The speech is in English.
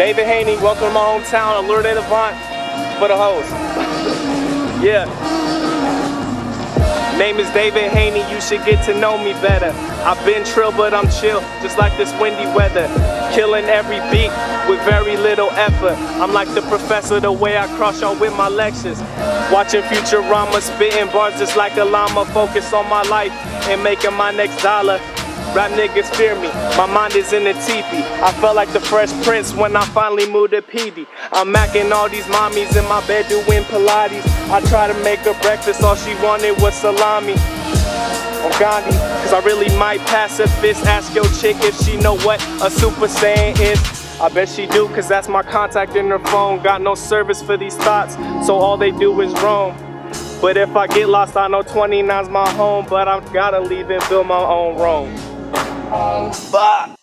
David Haney, welcome to my hometown, Allure de Levant for the host. Yeah. Name is David Haney, you should get to know me better. I've been trill, but I'm chill, just like this windy weather. Killing every beat with very little effort. I'm like the professor, the way I crush y'all with my lectures. Watching Futurama, spitting bars just like a llama. Focus on my life and making my next dollar. Rap niggas fear me, my mind is in the teepee. I felt like the Fresh Prince when I finally moved to PD. I'm macking all these mommies in my bed doing Pilates. I tried to make her breakfast, all she wanted was salami. I'm Gandhi, cause I really might pacifist. Ask your chick if she know what a Super Saiyan is. I bet she do, cause that's my contact in her phone. Got no service for these thoughts, so all they do is roam. But if I get lost, I know 29's my home. But I've gotta leave and build my own Rome. Fuck.